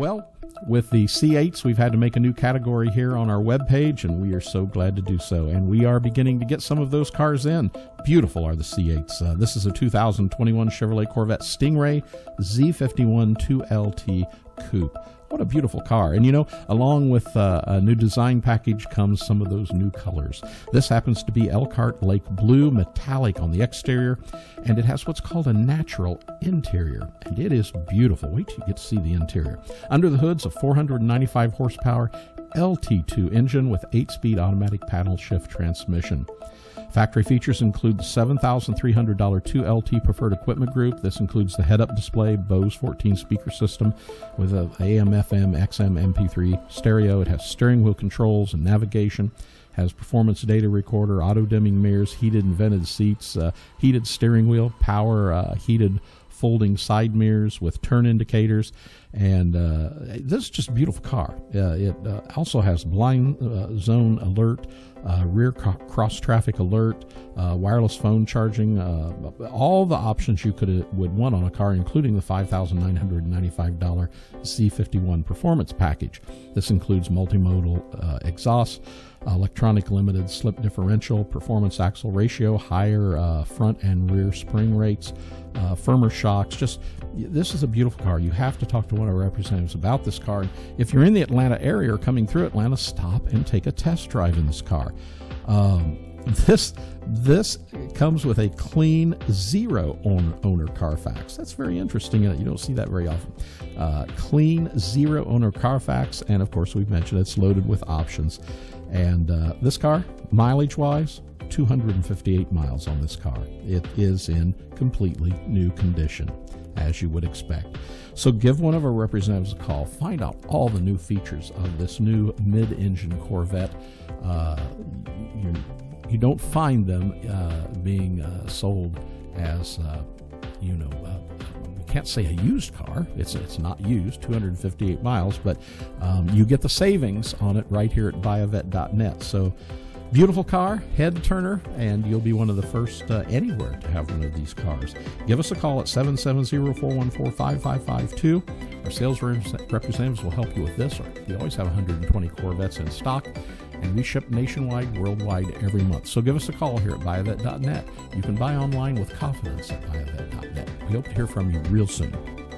Well, with the C8s, we've had to make a new category here on our webpage, and we are so glad to do so. And we are beginning to get some of those cars in. Beautiful are the C8s. This is a 2021 Chevrolet Corvette Stingray Z51 2LT Coupe. What a beautiful car. And you know, along with a new design package comes some of those new colors. This happens to be Elkhart Lake Blue Metallic on the exterior, and it has what's called a natural interior, and it is beautiful. Wait till you get to see the interior. Under the hood's a 495 horsepower LT2 engine with 8-speed automatic paddle shift transmission. Factory features include the $7,300 2LT preferred equipment group. This includes the head-up display, Bose 14-speaker system with an AM, FM, XM, MP3 stereo. It has steering wheel controls and navigation. Has performance data recorder, auto-dimming mirrors, heated and vented seats, heated steering wheel, power, heated folding side mirrors with turn indicators, and this is just a beautiful car. It also has blind zone alert, rear cross-traffic alert, wireless phone charging, all the options you would want on a car, including the $5,995 Z51 performance package. This includes multimodal exhaust, electronic limited slip differential, performance axle ratio, higher front and rear spring rates, firmer shocks. Just, this is a beautiful car. You have to talk to one of our representatives about this car. If you're in the Atlanta area or coming through Atlanta, stop and take a test drive in this car. This comes with a clean zero owner Carfax. That's very interesting. You don't see that very often. Clean zero owner Carfax, and of course we've mentioned it's loaded with options. And this car, mileage-wise, 258 miles on this car. It is in completely new condition, as you would expect. So give one of our representatives a call. Find out all the new features of this new mid-engine Corvette. You don't find them being sold as, we can't say a used car. It's not used, 258 miles, but you get the savings on it right here at buyavette.net. So beautiful car, head turner, and you'll be one of the first anywhere to have one of these cars. Give us a call at 770-414-5552. Our sales representatives will help you with this. We always have 120 Corvettes in stock, and we ship nationwide, worldwide every month. So give us a call here at buyavette.net. You can buy online with confidence at buyavette.net. We hope to hear from you real soon.